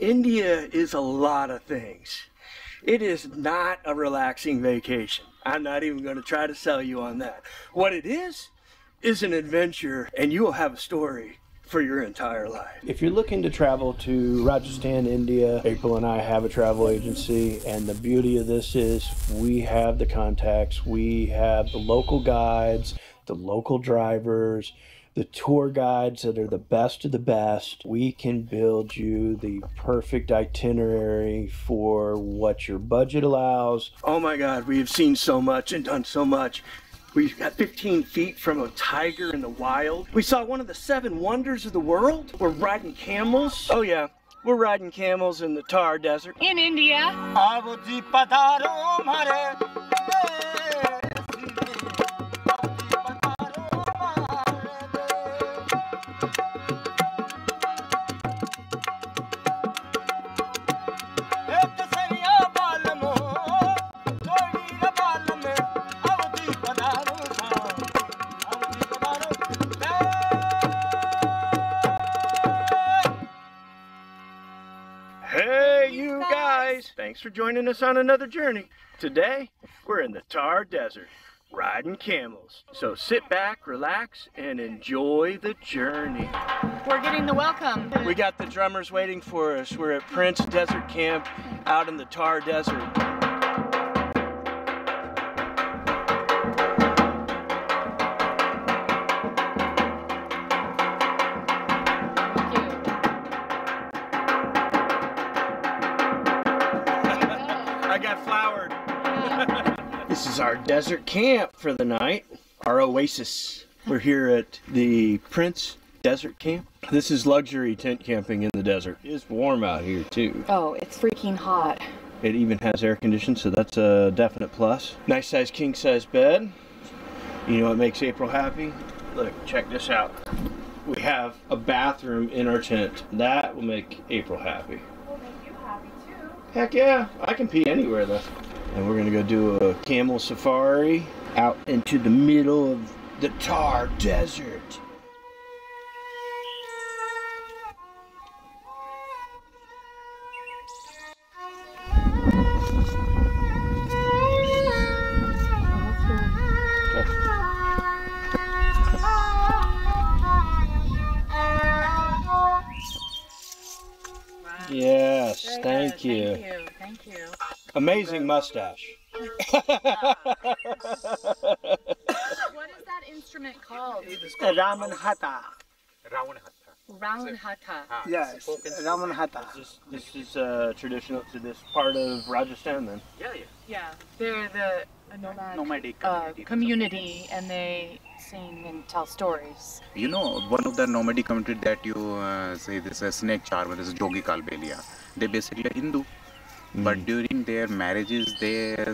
India is a lot of things. It is not a relaxing vacation. I'm not even going to try to sell you on that. What it is an adventure, and you will have a story for your entire life. If you're looking to travel to Rajasthan, India, April and I have a travel agency, and the beauty of this is we have the contacts, we have the local guides, the local drivers, the tour guides that are the best of the best. We can build you the perfect itinerary for what your budget allows. Oh my God, we have seen so much and done so much. We got 15 feet from a tiger in the wild. We saw one of the 7 wonders of the world. We're riding camels. Oh yeah, we're riding camels in the Thar Desert. In India. Thanks for joining us on another journey. Today, we're in the Thar Desert, riding camels. So sit back, relax, and enjoy the journey. We're getting the welcome. We got the drummers waiting for us. We're at Prince Desert Camp out in the Thar Desert. This is our desert camp for the night, our oasis. We're here at the Prince Desert Camp. This is luxury tent camping in the desert. It's warm out here too. Oh, it's freaking hot. It even has air conditioning, so that's a definite plus. Nice size king size bed. You know what makes April happy? Look, check this out. We have a bathroom in our tent. That will make April happy. Will make you happy too. Heck yeah, I can pee anywhere though. And we're gonna go do a camel safari out into the middle of the Thar Desert. Yes, thank you. Thank you. Thank you. Amazing mustache. What is that instrument called? Ravanahatha. Ravanahatha. Yes, Ravanahatha. This is traditional to this part of Rajasthan then? Yeah, yeah. Yeah, they're the nomadic community and they sing and tell stories. You know, one of the nomadic community that you say this snake charmer, this is Jogi Kalbeliya. They basically are Hindu. But during their marriages,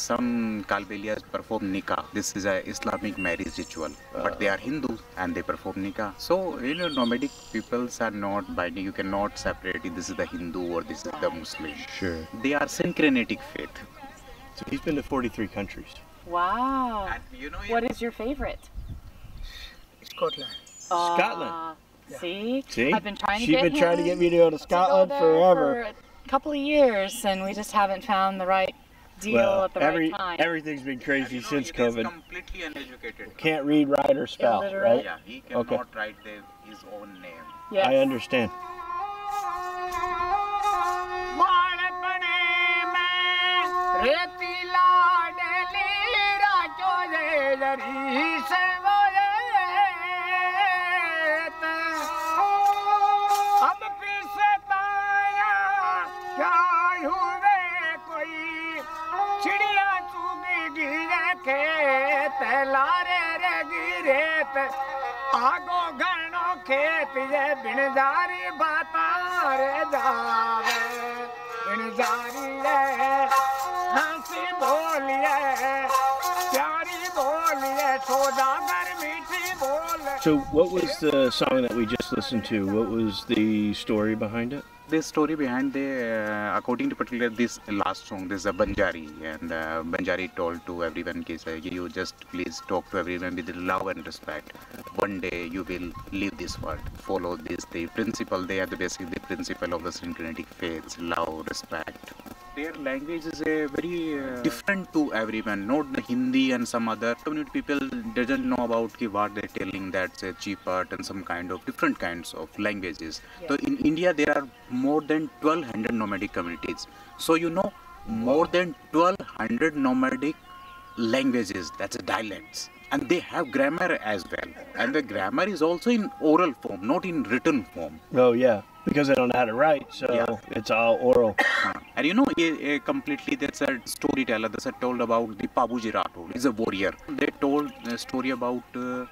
some Kalbeliyas perform nikah. This is an Islamic marriage ritual. But they are Hindus and they perform nikah. So, you know, nomadic peoples are not binding. You cannot separate it. This is the Hindu or this is the Muslim. Sure. They are syncretic faith. So he's been to 43 countries. Wow. And you know, what is your favorite? Scotland. Scotland. Yeah. See? See? I've been trying to get me to go to Scotland forever. Couple of years and we just haven't found the right deal at the right time. Everything's been crazy since COVID. Completely uneducated. Can't read, write, or spell, right? Yeah, he cannot write his own name. Yes. I understand. So what was the song that we just listened to? What was the story behind it? this story behind the, according to particular this last song, this is a Banjari, and Banjari told to everyone, you just please talk to everyone with love and respect. One day you will leave this world. Follow this, the principle. They are the basic, the principle of the syncretic faith, love, respect. Their language is a very different to everyone, not the Hindi and some other. So many people doesn't know about what they're telling, that's a cheap art and some kind of different kinds of languages. Yes. So in India there are more than 1200 nomadic communities. So you know, more than 1200 nomadic languages, that's a dialects. And they have grammar as well. And the grammar is also in oral form, not in written form. Oh yeah. Because they don't know how to write, so yeah. It's all oral. And you know, completely that's a storyteller. That's a told about the Pabuji Rato. He's a warrior. They told a story about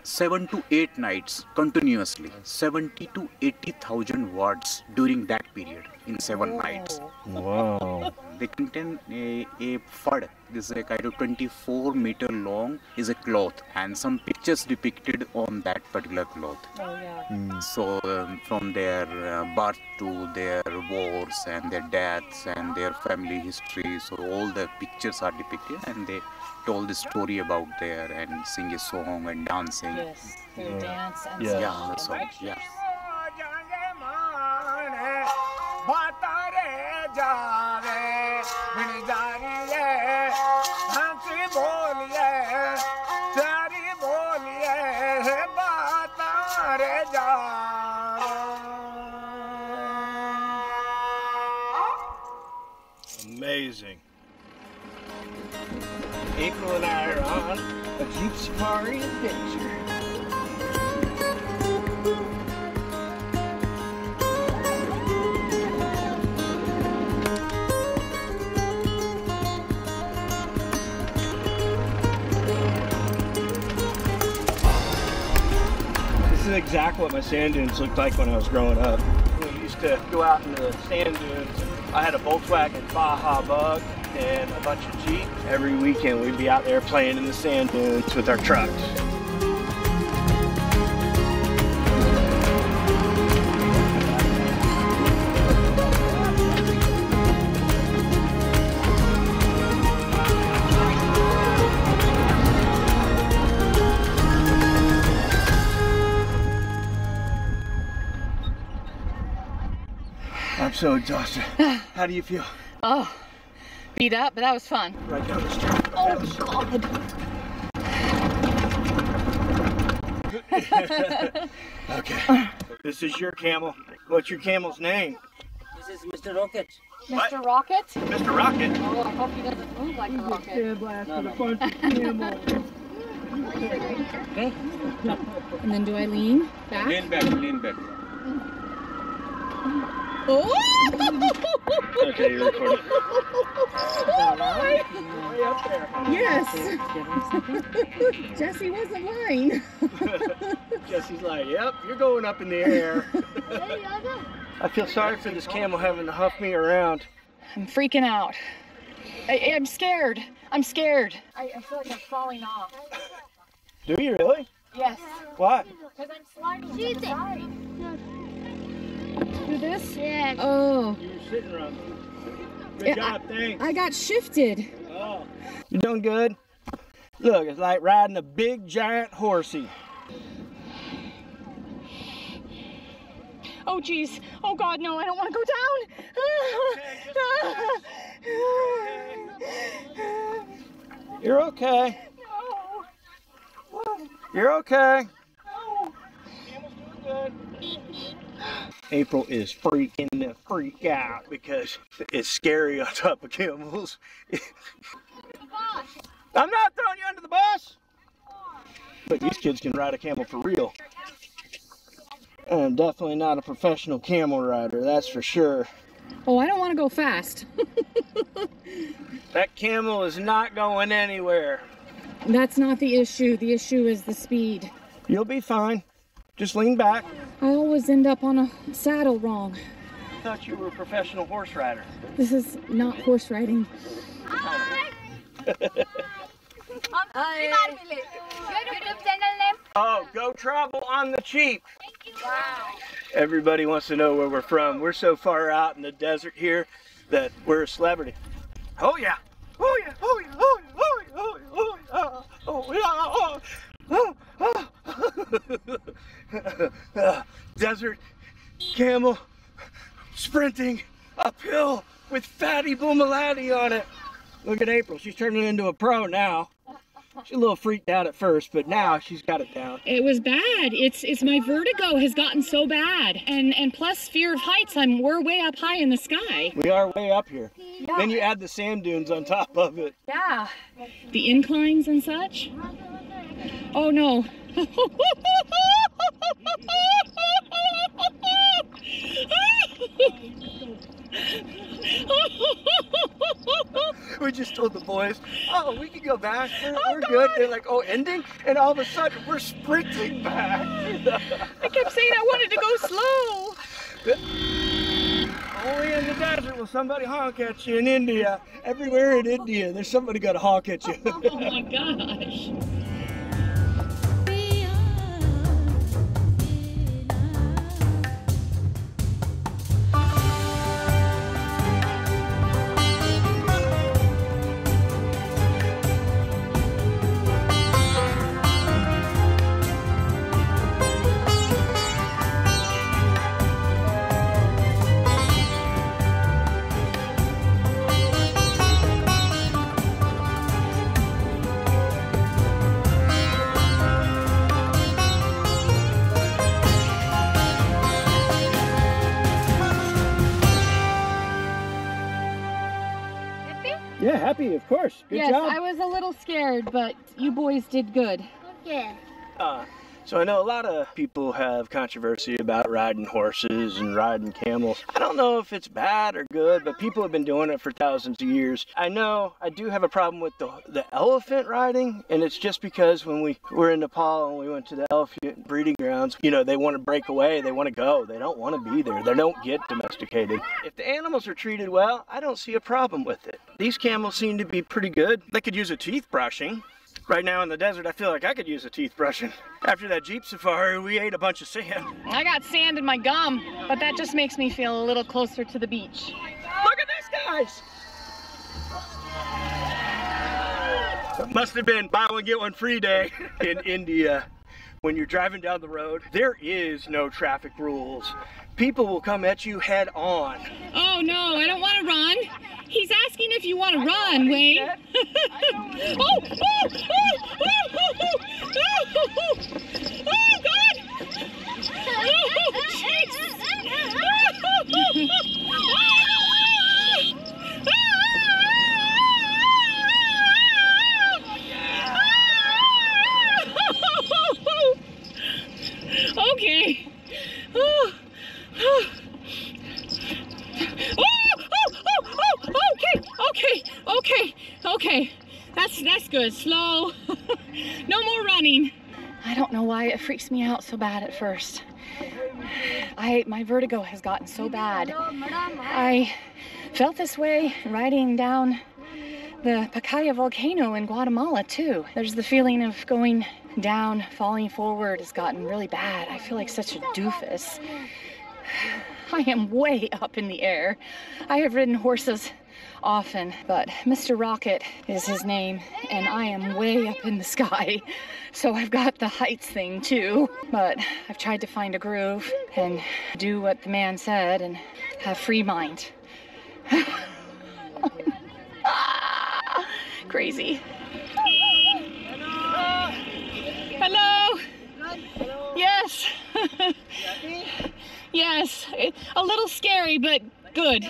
7 to 8 nights continuously, 70 to 80,000 words during that period in 7 nights. Wow. They contain a fud. This is a kind of 24-meter long is a cloth and some pictures depicted on that particular cloth. Oh, yeah. So from their birth to their wars and their deaths and their family history, so all the pictures are depicted and they told the story about there and sing a song and dancing. Yes, they dance and sing. Yeah, the song. Yeah. Amazing. April and I are on a Jeep Safari adventure. This is exactly what my sand dunes looked like when I was growing up. We used to go out into the sand dunes. I had a Volkswagen Baja Bug and a bunch of Jeeps. Every weekend we'd be out there playing in the sand dunes with our trucks. I'm so exhausted. How do you feel? Oh, beat up, but that was fun. Right down the street. Oh, God. Okay. This is your camel. What's your camel's name? This is Mr. Rocket. What? Mr. Rocket? Mr. Rocket? Oh, I hope he doesn't move like a rocket. Okay. And then do I lean back? Lean back, lean back. Okay, you're recording. Oh my! Way up there. Yes! Jesse wasn't lying. Jesse's like, yep, you're going up in the air. I feel sorry for this camel having to huff me around. I'm freaking out. I'm scared. I'm scared. I feel like I'm falling off. Do you really? Yes. Why? Because I'm sliding to the side. Do this? Yeah. Oh. You were sitting around. Good job, thanks. I got shifted. Oh. You're doing good? Look, it's like riding a big giant horsey. Oh geez. Oh God, no, I don't want to go down. Okay, you're okay. No. You're okay. No. Camel's doing good. April is freaking the freak out because it's scary on top of camels. I'm not throwing you under the bus! But these kids can ride a camel for real. I'm definitely not a professional camel rider, that's for sure. Oh, I don't want to go fast. That camel is not going anywhere. That's not the issue. The issue is the speed. You'll be fine. Just lean back. I always end up on a saddle wrong. I thought you were a professional horse rider. This is not horse riding. Hi! YouTube channel name. Oh, Go Travel On The Cheap. Thank you. Wow. Everybody wants to know where we're from. We're so far out in the desert here that we're a celebrity. Oh yeah! Oh yeah! Oh yeah! Oh yeah! Oh yeah! Oh yeah! Oh yeah! Oh, oh, oh. Desert camel sprinting uphill with fatty boomaladi on it. Look at April. She's turning into a pro now. She's a little freaked out at first, but now she's got it down. It was bad. It's my vertigo has gotten so bad, and plus fear of heights. We're way up high in the sky. We are way up here. Yeah. Then you add the sand dunes on top of it. Yeah, the inclines and such. Oh no. We just told the boys, oh, we can go back, we're good. They're like, oh, ending? And all of a sudden, we're sprinting back. I kept saying I wanted to go slow. Only in the desert will somebody honk at you in India. Everywhere in India, there's somebody gonna honk at you. Oh my gosh. Happy, of course. Good job. Yes, I was a little scared, but you boys did good. Yeah. So I know a lot of people have controversy about riding horses and riding camels. I don't know if it's bad or good, but people have been doing it for thousands of years. I know I do have a problem with the elephant riding, and it's just because when we were in Nepal and we went to the elephant breeding grounds, you know, they want to break away, they want to go, they don't want to be there, they don't get domesticated. If the animals are treated well, I don't see a problem with it. These camels seem to be pretty good. They could use a teeth brushing. Right now in the desert, I feel like I could use a teeth brushing. After that Jeep safari, we ate a bunch of sand. I got sand in my gum, but that just makes me feel a little closer to the beach. Look at these guys! It must have been buy one, get one free day in India. When you're driving down the road, there is no traffic rules. People will come at you head on. Oh no, I don't want to run. He's asking if you want to run, Wayne. Oh, oh, oh, God. Oh, Jesus. Okay. Oh, oh. Okay, that's good. Slow. No more running. I don't know why it freaks me out so bad at first. My vertigo has gotten so bad. I felt this way riding down the Pacaya volcano in Guatemala too. There's the feeling of going down, falling forward has gotten really bad. I feel like such a doofus. I am way up in the air. I have ridden horses often, but Mr. Rocket is his name, and I am way up in the sky, so I've got the heights thing too. But I've tried to find a groove and do what the man said and have free mind. Crazy. Hello. Hello. Yes. Yes. A little scary, but good.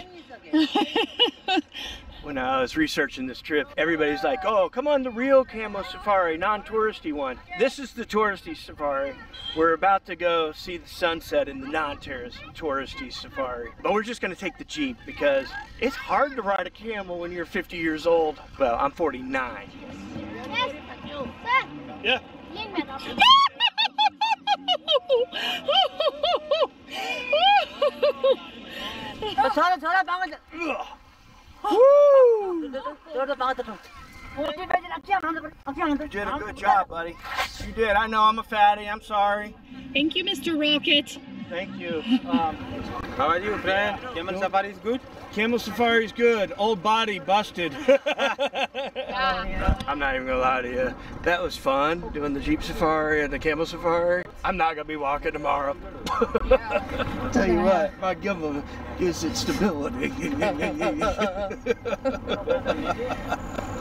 When I was researching this trip, everybody's like, oh, come on the real camel safari, non-touristy one. This is the touristy safari. We're about to go see the sunset in the non-touristy safari. But we're just going to take the Jeep because it's hard to ride a camel when you're 50 years old. Well, I'm 49. Yeah. You did a good job, buddy. You did. I know I'm a fatty. I'm sorry. Thank you, Mr. Rocket. Thank you. How are you, friend? Camel safari is good? Camel safari is good. Old body busted. I'm not even gonna lie to you. That was fun, doing the Jeep safari and the camel safari. I'm not gonna be walking tomorrow. I'll tell you what, my gimbal gives it stability.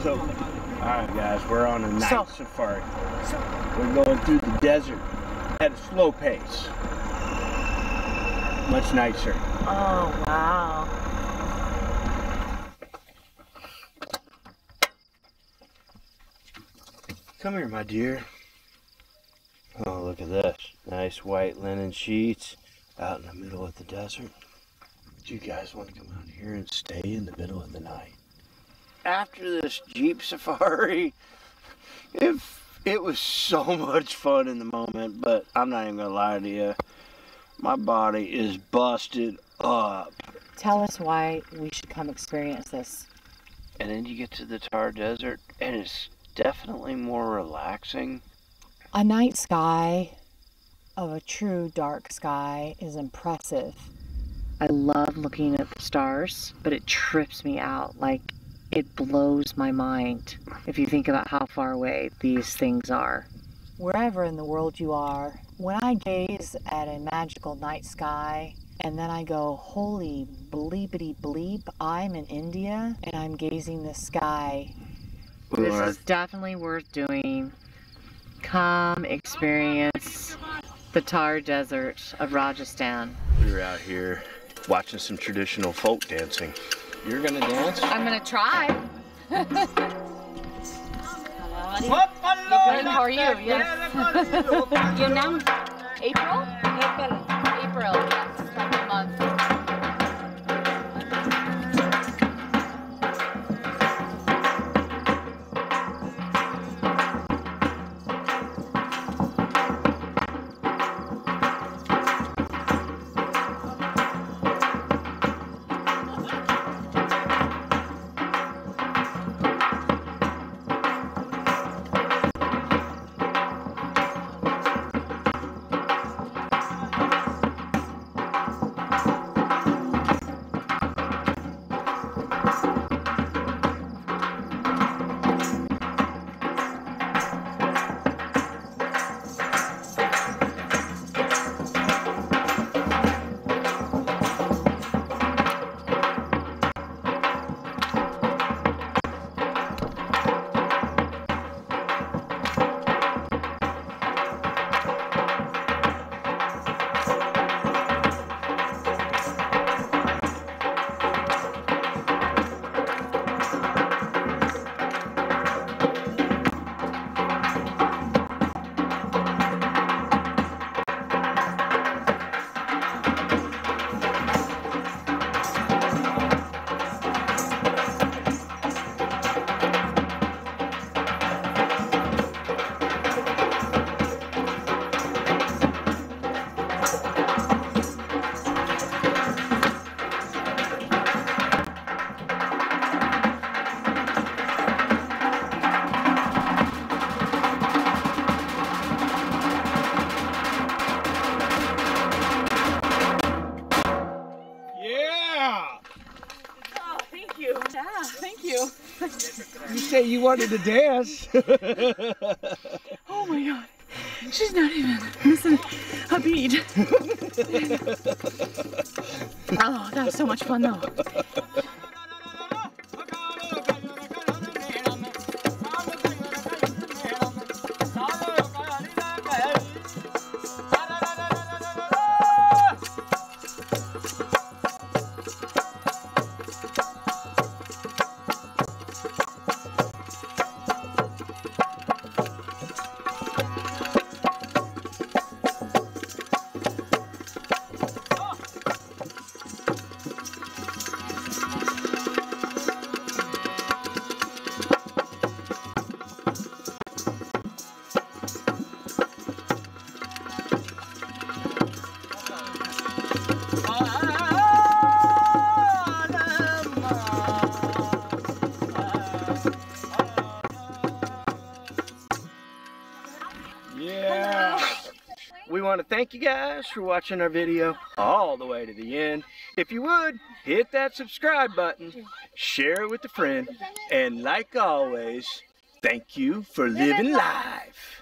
So, alright guys, we're on a night safari. We're going through the desert at a slow pace. Much nicer. Oh, wow. Come here, my dear. Oh, look at this. Nice white linen sheets out in the middle of the desert. Do you guys want to come out here and stay in the middle of the night? After this Jeep safari, it was so much fun in the moment, but I'm not even going to lie to you. My body is busted up. Tell us why we should come experience this. And then you get to the Thar Desert, and it's definitely more relaxing. A night sky of a true dark sky is impressive. I love looking at the stars, but it trips me out. Like, it blows my mind if you think about how far away these things are. Wherever in the world you are, when I gaze at a magical night sky and then I go, holy bleepity bleep, I'm in India and I'm gazing the sky. This is definitely worth doing. Come experience the Thar Desert of Rajasthan. We were out here watching some traditional folk dancing. You're gonna dance? I'm gonna try. Good for you, yes. Your name? April? April, yes, like a month. You wanted to dance. Oh my god. She's not even missing a beat. Oh, that was so much fun though. we want to thank you guys for watching our video all the way to the end. If you would, hit that subscribe button, share it with a friend, and like always, thank you for living life.